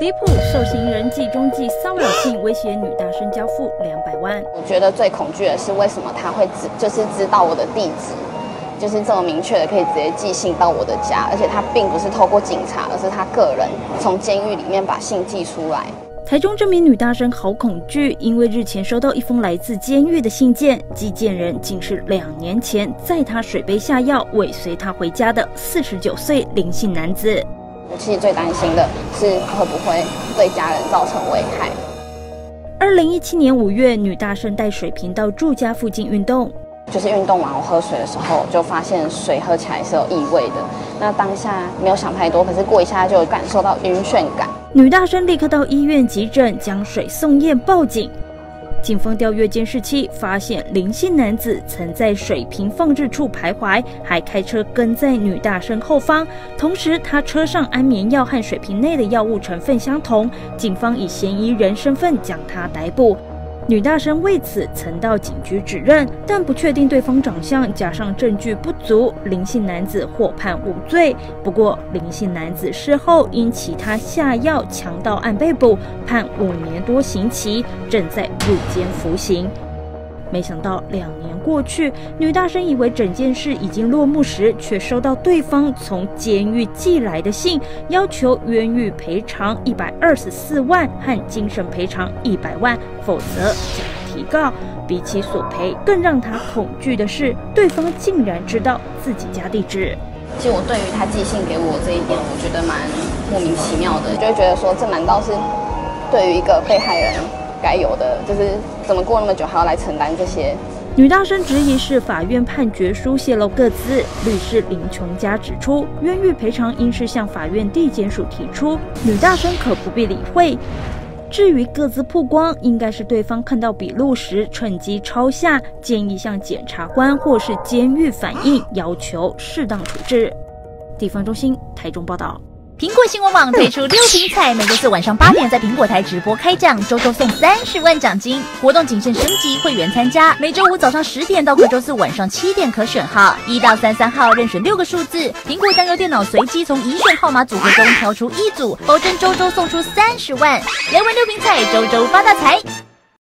离谱受刑人计中计骚扰性威胁女大生交付200万。我觉得最恐惧的是为什么他会知道我的地址，就是这么明确的可以直接寄信到我的家，而且他并不是透过警察，而是他个人从监狱里面把信寄出来。 台中这名女大生好恐惧，因为日前收到一封来自监狱的信件，寄件人竟是2年前在她水杯下药尾随她回家的49岁林姓男子。我其实最担心的是会不会对家人造成危害。2017年5月，女大生带水瓶到住家附近运动，就是运动完我喝水的时候，就发现水喝起来是有异味的。那当下没有想太多，可是过一下就感受到晕眩感。 女大生立刻到医院急诊，将水送验报警。警方调阅监视器，发现林姓男子曾在水瓶放置处徘徊，还开车跟在女大生后方。同时，他车上安眠药和水瓶内的药物成分相同，警方以嫌疑人身份将他逮捕。女大生为此曾到警局指认，但不确定对方长相，加上证据不足，林姓男子获判无罪。不过，林姓男子事后因其他下药强盗案被捕，判5年多刑期，正在入监服刑。 没想到2年过去，女大生以为整件事已经落幕时，却收到对方从监狱寄来的信，要求冤狱赔偿124万和精神赔偿100万，否则将提告。比起索赔，更让她恐惧的是，对方竟然知道自己家地址。其实我对于他寄信给我这一点，我觉得蛮莫名其妙的，就会觉得说，这难道是对于一个被害人？ 该有的就是怎么过那么久还要来承担这些？女大生质疑是法院判决书泄露个资。律师林琼嘉指出，冤狱赔偿应是向法院地检署提出，女大生可不必理会。至于个资曝光，应该是对方看到笔录时趁机抄下，建议向检察官或是监狱反映，要求适当处置。地方中心台中报道。 苹果新闻网推出6品彩，每周四晚上8点在苹果台直播开奖，周周送30万奖金。活动仅限升级会员参加，每周五早上10点到各周四晚上7点可选号，1到33号任选6个数字。苹果单个电脑随机从已选号码组合中挑出1组，保证周周送出30万。来玩6品彩，周周发大财！